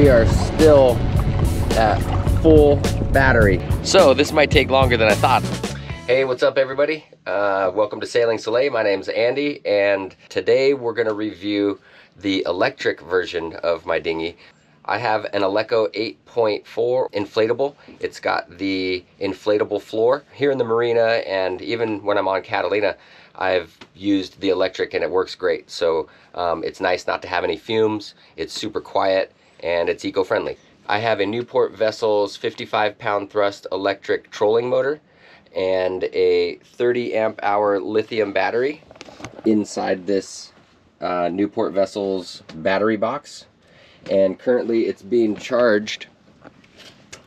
we are still at full battery. So this might take longer than I thought. Hey, what's up everybody? Welcome to Sailing Soleil. My name's Andy, and today we're gonna review the electric version of my dinghy. I have an ALEKO 8.4 inflatable. It's got the inflatable floor. Here in the marina and even when I'm on Catalina, I've used the electric and it works great. So it's nice not to have any fumes. It's super quiet and it's eco-friendly. I have a Newport Vessels 55-pound thrust electric trolling motor and a 30-amp-hour lithium battery inside this Newport Vessels battery box. And currently it's being charged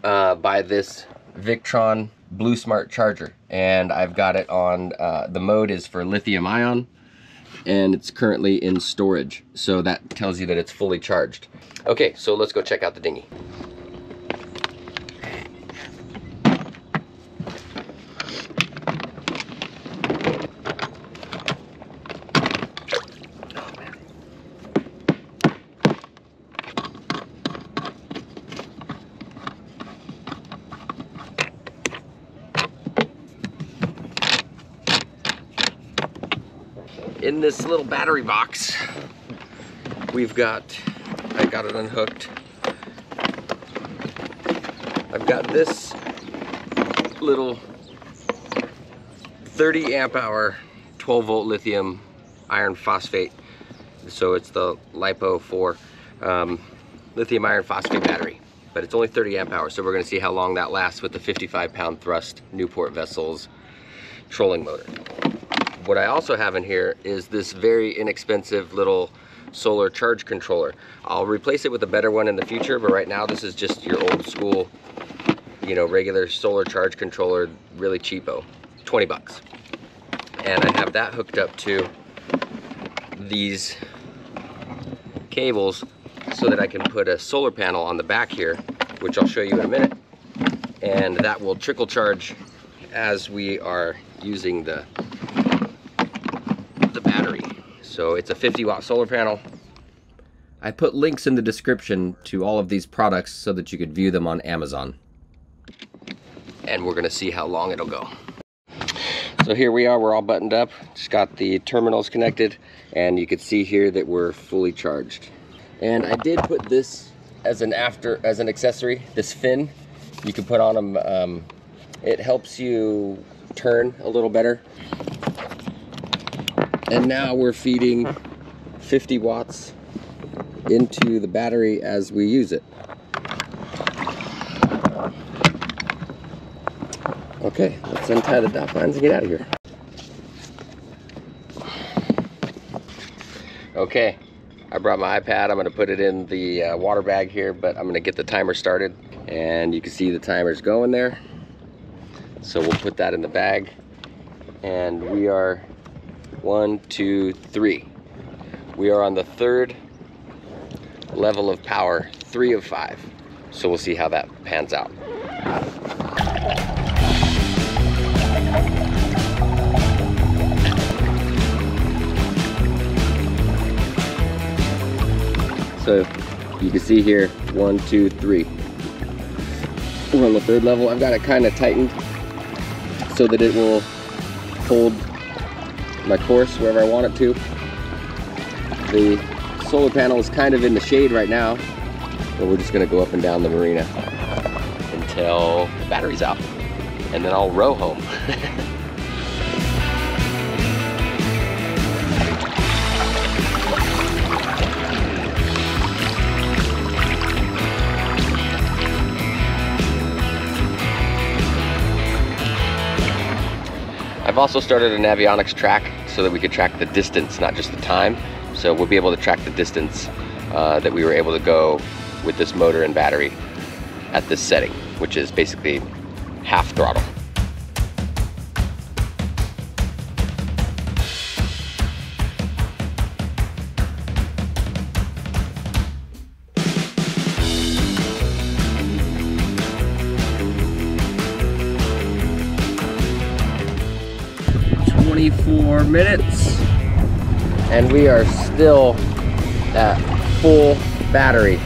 by this Victron BlueSmart charger, and I've got it on the mode is for lithium ion, and it's currently in storage, so that tells you that it's fully charged. Okay, so let's go check out the dinghy. In this little battery box, I got it unhooked. I've got this little 30-amp-hour 12-volt lithium iron phosphate. So it's the LiPo-4 lithium iron phosphate battery, but it's only 30 amp hours. So we're gonna see how long that lasts with the 55-pound thrust Newport Vessels trolling motor. What I also have in here is this very inexpensive little solar charge controller. I'll replace it with a better one in the future, but right now this is just your old school, you know, regular solar charge controller, really cheapo, 20 bucks. And I have that hooked up to these cables so that I can put a solar panel on the back here, which I'll show you in a minute. And that will trickle charge as we are using the battery. So it's a 50-watt solar panel. I put links in the description to all of these products so that you could view them on Amazon. And we're gonna see how long it'll go. So here we are, we're all buttoned up. Just got the terminals connected, and you can see here that we're fully charged. And I did put this as an accessory, this fin. You can put on them, it helps you turn a little better. And now we're feeding 50 watts into the battery as we use it. Okay, let's untie the dot lines and get out of here. Okay, I brought my iPad. I'm gonna put it in the water bag here, but I'm gonna get the timer started. And you can see the timer's going there. So we'll put that in the bag. And we are 1, 2, 3. We are on the third level of power, 3 of 5. So we'll see how that pans out. So you can see here, 1, 2, 3. We're on the third level. I've got it kind of tightened so that it will hold my course wherever I want it to. The solar panel is kind of in the shade right now, but we're just gonna go up and down the marina until the battery's out, and then I'll row home. I've also started a Navionics track so that we could track the distance, not just the time. So we'll be able to track the distance that we were able to go with this motor and battery at this setting, which is basically half throttle. Minutes, and we are still at full battery.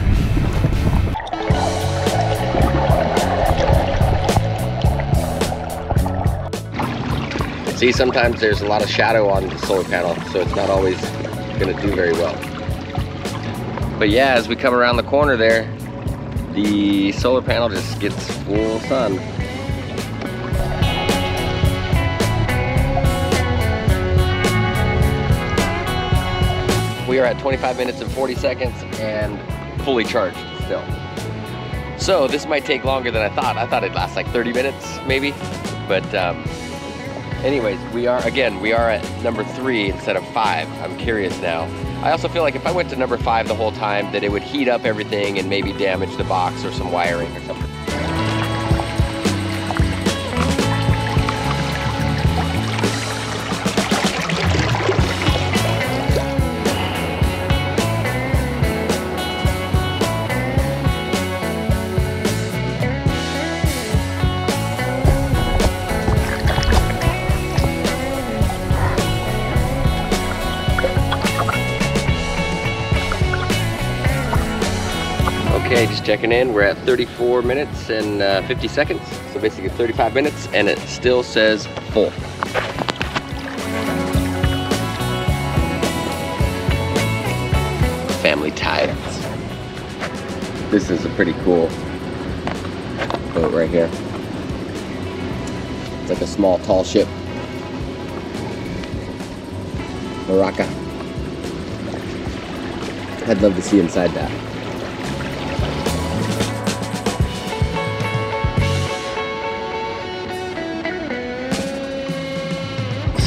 See, sometimes there's a lot of shadow on the solar panel, so it's not always going to do very well. But yeah, as we come around the corner there, the solar panel just gets full sun. We are at 25 minutes and 40 seconds and fully charged still. So this might take longer than I thought. I thought it'd last like 30 minutes maybe. But anyways, we are at number 3 instead of 5. I'm curious now. I also feel like if I went to number 5 the whole time that it would heat up everything and maybe damage the box or some wiring or something. Okay, just checking in. We're at 34 minutes and 50 seconds. So basically 35 minutes and it still says full. Family tides. This is a pretty cool boat right here. It's like a small, tall ship. Baraka. I'd love to see inside that.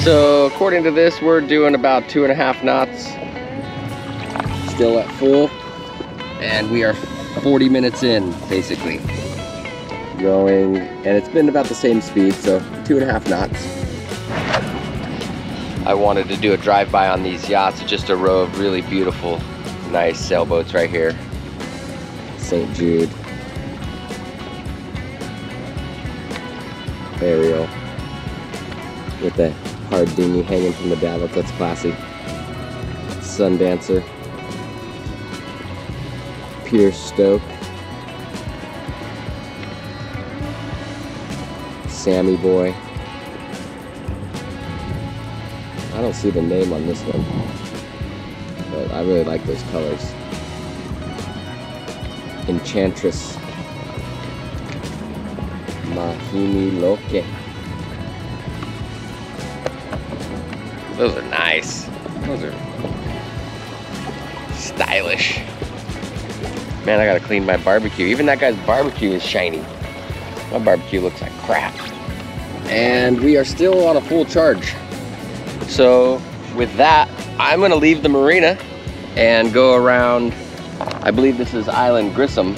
So according to this, we're doing about 2.5 knots, still at full, and we are 40 minutes in, basically. Going, and it's been about the same speed, so 2.5 knots. I wanted to do a drive-by on these yachts. It's just a row of really beautiful, nice sailboats right here. St. Jude. Ariel. With a hard dinghy hanging from the davits, that's classy. Sundancer. Pier Stoke. Sammy Boy. I don't see the name on this one, but I really like those colors. Enchantress. Mahimi Loke. Those are nice. Those are stylish. Man, I gotta clean my barbecue. Even that guy's barbecue is shiny. My barbecue looks like crap. And we are still on a full charge. So with that, I'm gonna leave the marina and go around, I believe this is Island Grissom,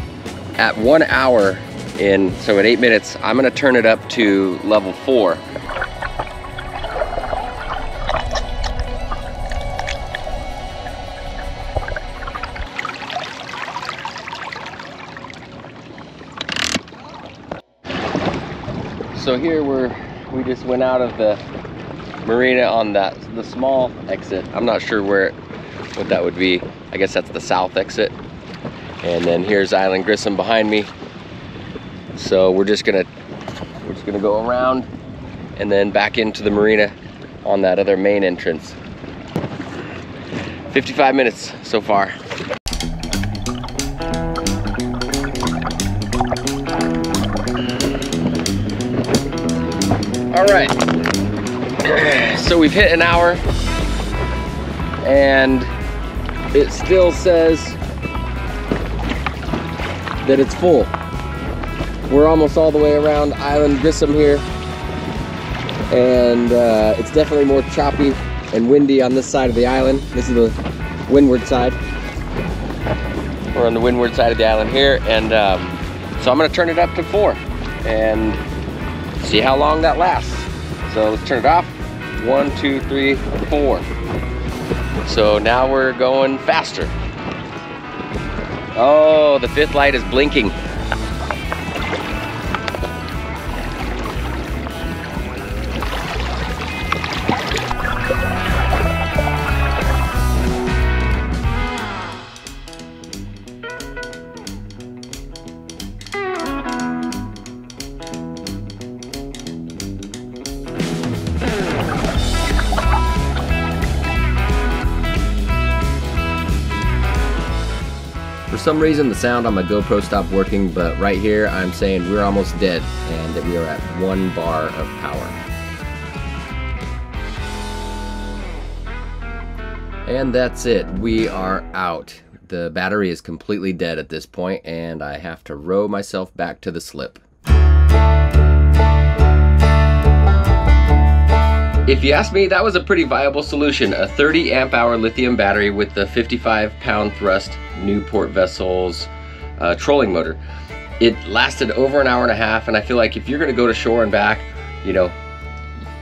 at 1 hour in, so at 8 minutes, I'm gonna turn it up to level 4. So here we just went out of the marina on the small exit. I'm not sure what that would be. I guess that's the south exit. And then here's Island Grissom behind me. So we're just gonna go around and then back into the marina on that other main entrance. 55 minutes so far. All right, so we've hit an hour and it still says that it's full. We're almost all the way around Island Grissom here, and it's definitely more choppy and windy on this side of the island. This is the windward side. We're on the windward side of the island here, and so I'm gonna turn it up to 4 and see how long that lasts. So let's turn it off. 1, 2, 3, 4. So now we're going faster. Oh, the fifth light is blinking. some reason the sound on my GoPro stopped working, but right here I'm saying we're almost dead and that we are at 1 bar of power. And that's it, we are out. The battery is completely dead at this point and I have to row myself back to the slip. If you ask me, that was a pretty viable solution. A 30 amp hour lithium battery with the 55 pound thrust Newport Vessels trolling motor. It lasted over an hour and a half, and I feel like if you're gonna go to shore and back, you know,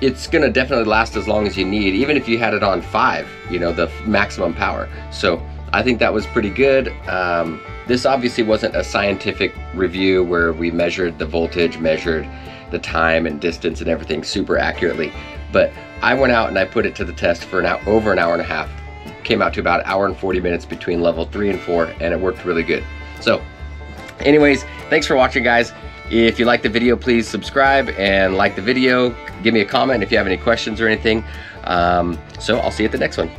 it's gonna definitely last as long as you need, even if you had it on 5, you know, the maximum power. So I think that was pretty good. This obviously wasn't a scientific review where we measured the voltage, measured the time and distance and everything super accurately. But I went out and I put it to the test for over an hour and a half. Came out to about an hour and 40 minutes between level 3 and 4, and it worked really good. So anyways, thanks for watching, guys. If you like the video, please subscribe and like the video. Give me a comment if you have any questions or anything. So I'll see you at the next one.